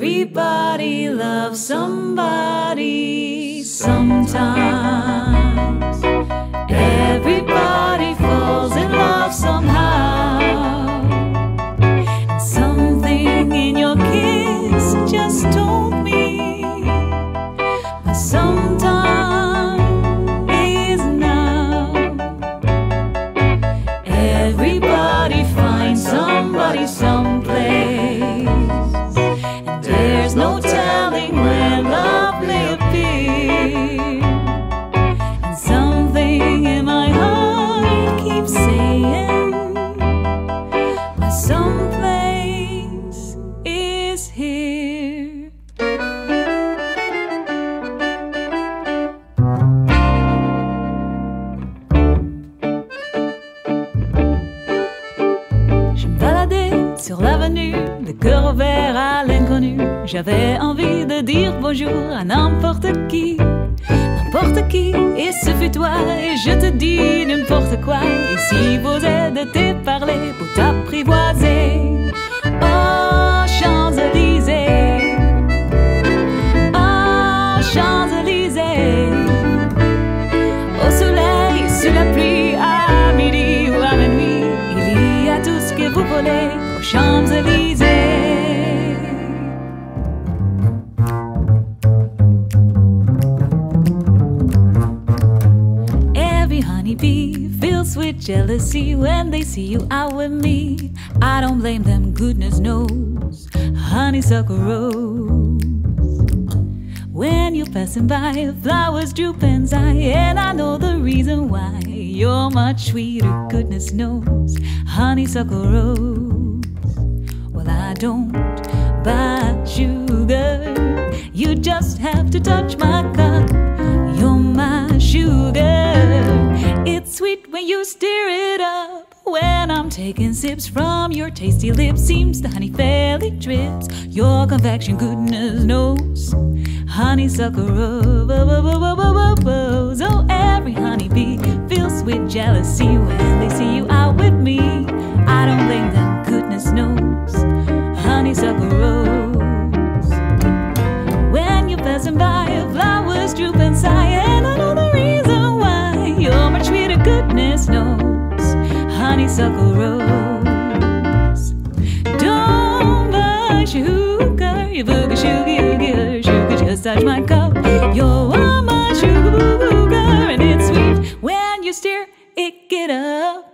Everybody loves somebody sometimes. Everybody falls in love somehow. And something in your kiss just told me that sometime is now. Everybody finds somebody someplace. There's no telling where love may appear. And something in my heart keeps saying my someplace is here. Je me baladais sur l'avenue, le cœur ouvert à l'inconnu. J'avais envie de dire bonjour à n'importe qui, n'importe qui. Et ce fut toi, et je te dis n'importe quoi. Et si j'osais de te parler pour t'apprivoiser aux Champs-Élysées, aux Champs-Élysées, au soleil, sous la pluie, à midi ou à la nuit, il y a tout ce que vous voulez aux Champs-Élysées. Honeybee fills with jealousy when they see you out with me. I don't blame them, goodness knows. Honeysuckle rose. When you're passing by, flowers droop and sigh, and I know the reason why. You're much sweeter, goodness knows. Honeysuckle rose. Well, I don't buy sugar. You just have to touch my cup. You're my sugar. It's sweet when you stir it up. When I'm taking sips from your tasty lips, seems the honey fairly drips. Your confection, goodness knows, honeysuckle rose. Oh, every honeybee feels with jealousy when they see you out with me. I don't blame them, goodness knows, honeysuckle rose. When you're passing by, flowers droop and sigh, and I know the reason why. You're much sweeter, goodness knows, honeysuckle rose. Don't buy sugar, you booger sugar, sugar, just touch my cup. You're my sugar booger, and it's sweet when you stir it up.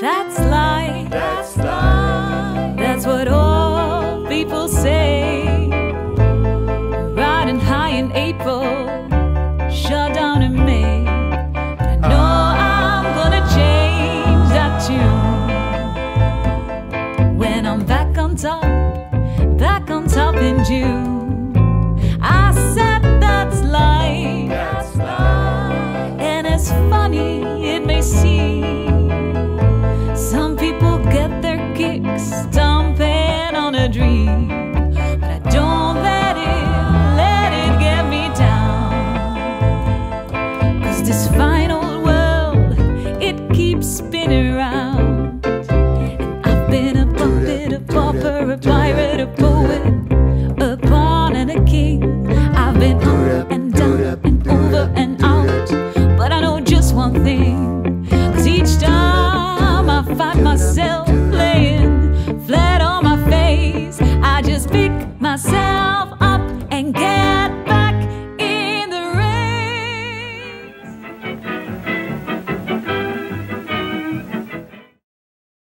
That's life. That's life. That's what all people say. Riding high in April, shut down in May. But I know I'm gonna change that tune when I'm back on top in June.